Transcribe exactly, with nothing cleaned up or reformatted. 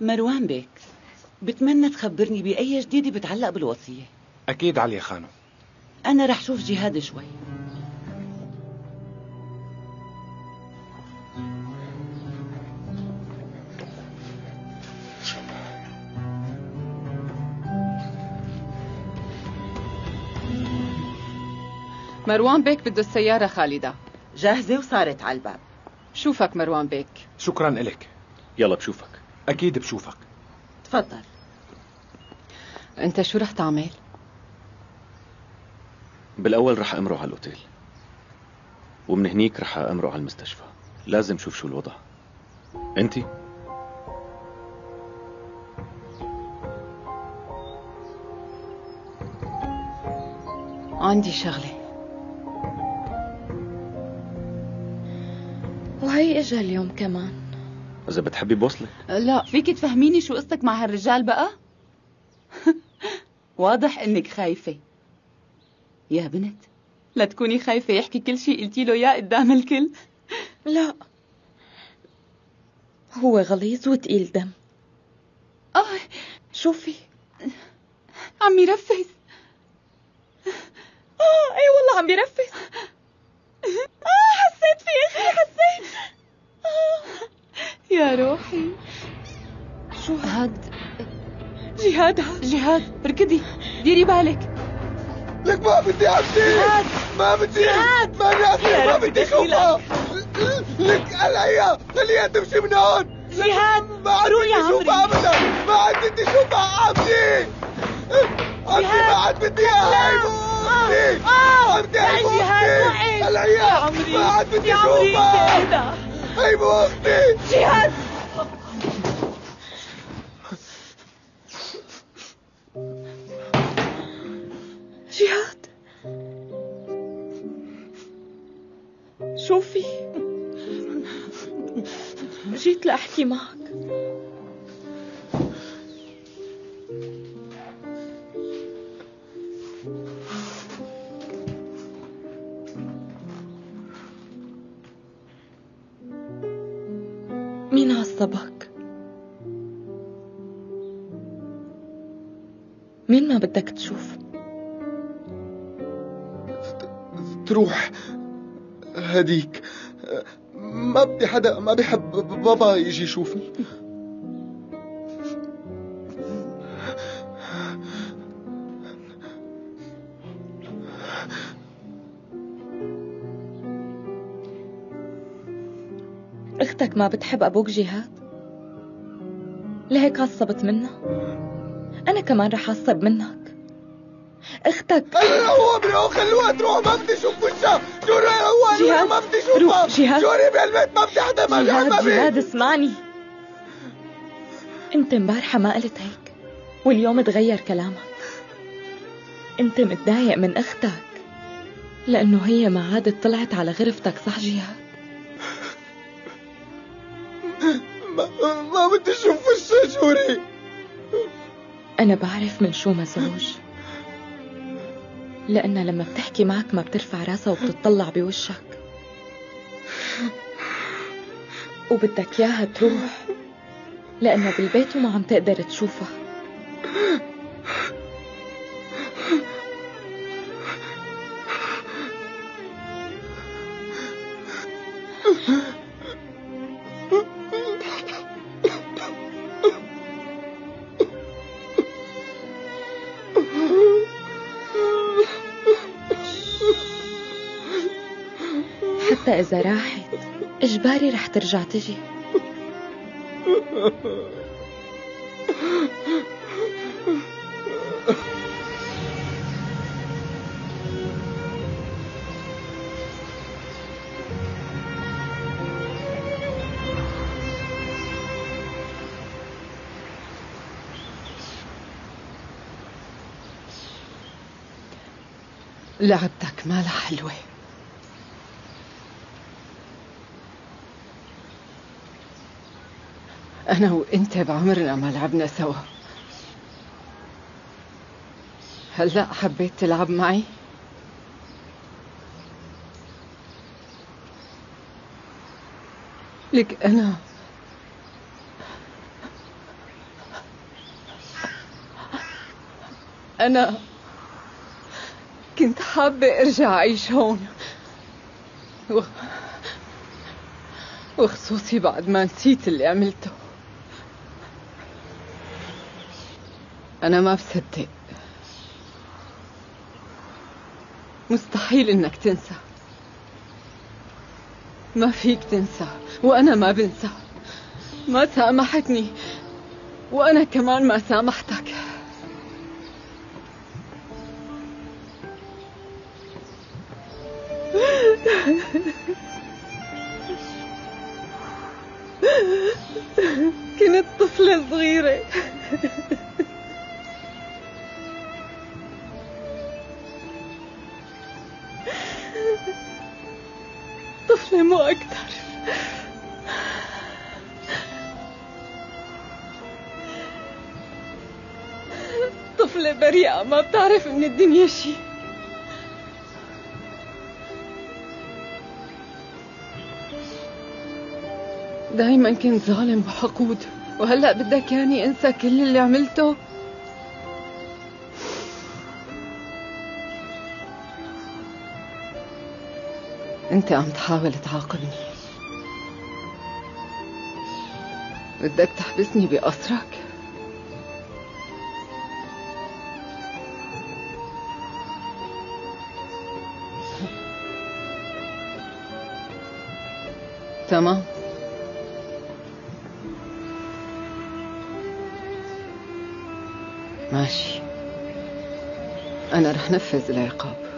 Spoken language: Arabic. مروان بك، بتمنى تخبرني بأي جديدة بتعلق بالوصية. أكيد علي خانم، أنا رح شوف جهاد شوي. مروان بيك بده السيارة خالدة جاهزة وصارت على الباب. بشوفك مروان بيك. شكرا لك. يلا بشوفك. أكيد بشوفك. تفضل. أنت شو رح تعمل؟ بالأول رح أمره على الأوتيل، ومن هنيك رح أمره على المستشفى. لازم شوف شو الوضع. أنتي؟ عندي شغلة. وهي اجا اليوم كمان. إذا بتحبي بوصلك. لا، فيك تفهميني شو قصتك مع هالرجال بقى؟ واضح إنك خايفة. يا بنت، لا تكوني خايفة، يحكي كل شيء قلتي له إياه قدام الكل. لا، هو غليظ وتقيل دم. آه، شوفي عم يرفس. آه، أي والله عم يرفس. آه، حسيت فيه أختي، حسيت. آه. يا روحي، شو هاد؟ جهاد هاد. جهاد، اركضي، ديري بالك. لك ما بدي أعطيك، ما بدي، ما بدي أعطيك، ما بدي أشوفها. لك قلعيها، خليها تمشي من هون. جهاد، روح يا عمري. ما بدي أشوفها أبدا، ما عاد بدي أشوفها. عمتي، عمتي ما عاد بدي أهيب. عمتي، عمتي هيبو أختي، قلعيها، ما عاد بدي أشوفها. هيبو أختي. جهاد. جهاد، شوفي، جيت لأحكي معك. مين عصبك؟ مين ما بدك تشوف؟ تروح هديك. ما بدي حدا ما بحب بابا يجي يشوفني. اختك ما بتحب ابوك جهاد، لهيك عصبت منها. انا كمان رح اعصب منك. اختك هو بروح، خلوها تروح، ما بدي اشوف وجهها. جوري هو ما بدي اشوفها. جوري بالبيت ما بدي حدا ما بيحبها. جهاد اسمعني، انت امبارحة ما قلت هيك واليوم تغير كلامك. انت متضايق من اختك لانه هي ما عادت طلعت على غرفتك، صح جهاد؟ ما, ما بدي اشوف وجهها جوري. انا بعرف من شو مزعوج، لأنها لما بتحكي معك ما بترفع راسها وبتطلع بوشك، وبدك ياها تروح لأنها بالبيت وما عم تقدر تشوفها. حتى إذا راحت إجباري رح ترجع تجي. لعبتك مالها حلوة. أنا وأنت بعمرنا ما لعبنا سوا. هلأ حبيت تلعب معي؟ لك أنا أنا كنت حابة أرجع أعيش هون، و... وخصوصي بعد ما نسيت اللي عملته. أنا ما بصدق، مستحيل إنك تنسى، ما فيك تنسى، وأنا ما بنسى. ما سامحتني وأنا كمان ما سامحتك. كنت طفلة صغيرة طفلة مو أكتر. طفلة بريئة ما بتعرف من الدنيا شي. دايما كنت ظالم وحقود، وهلأ بدك ياني انسى كل اللي عملته؟ انت عم تحاول تعاقبني، بدك تحبسني بقصرك؟ تمام، ماشي، انا رح نفذ العقاب.